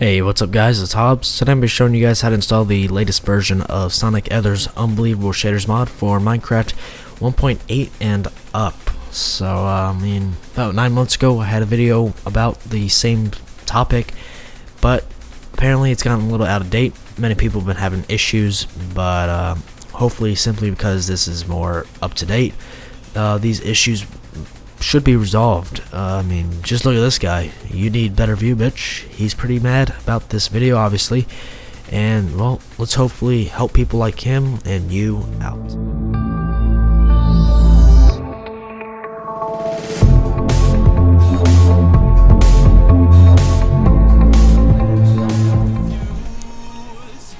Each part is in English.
Hey, what's up guys, it's Hobbs. Today I'm going to be showing you guys how to install the latest version of Sonic Ether's Unbelievable Shaders mod for Minecraft 1.8 and up. So, I mean, about 9 months ago I had a video about the same topic, but apparently it's gotten a little out of date. Many people have been having issues, but hopefully simply because this is more up to date, these issues should be resolved. I mean, just look at this guy. You need better view, bitch. He's pretty mad about this video, obviously. And, well, let's hopefully help people like him and you out.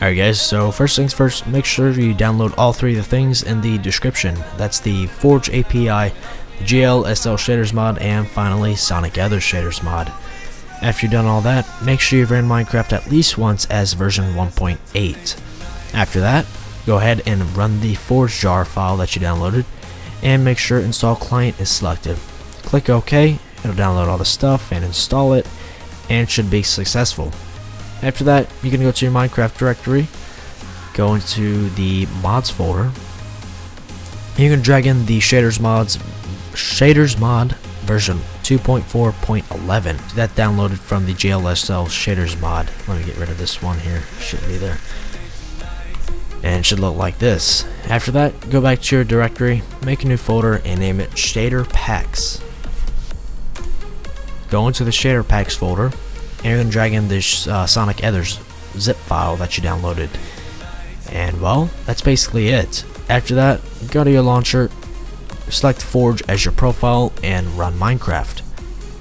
Alright guys, so first things first, make sure you download all three of the things in the description. That's the Forge API, the GLSL shaders mod, and finally Sonic Ether's shaders mod. After you've done all that, make sure you've ran Minecraft at least once as version 1.8. After that, go ahead and run the Forge jar file that you downloaded, and make sure install client is selected. Click OK, it'll download all the stuff and install it, and it should be successful. After that, you can go to your Minecraft directory, go into the mods folder, and you can drag in the shaders mod version 2.4.11 that downloaded from the GLSL shaders mod. Let me get rid of this one here, shouldn't be there, and it should look like this. After that, go back to your directory, make a new folder, and name it shader packs. Go into the shader packs folder, and you're going to drag in this Sonic Ether's zip file that you downloaded. And well, that's basically it. After that, go to your launcher, select Forge as your profile, and run Minecraft.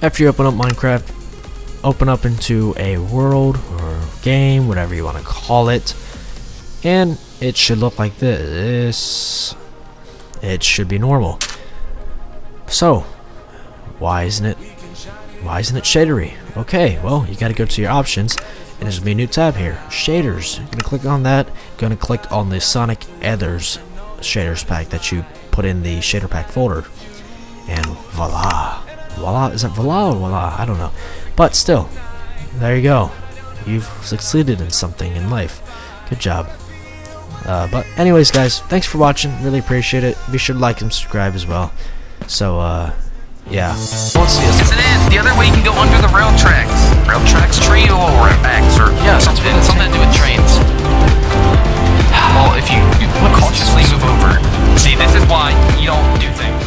After you open up Minecraft, open up into a world or game, whatever you want to call it. And it should look like this. It should be normal. So, why isn't it shadery? Okay, well, you gotta go to your options, and there's gonna be a new tab here, shaders. Gonna click on that, gonna click on the Sonic Ether's shaders pack that you put in the shader pack folder, and voila, is it voila or voila? I don't know, but still, there you go. You've succeeded in something in life. Good job. But anyways guys, thanks for watching, really appreciate it. Be sure to like and subscribe as well. So yeah. Yes, it is. The other way you can go under the rail tracks. Rail tracks, train or backs, or yeah, something to do with trains. Well, if you consciously move over. See, this is why you don't do things.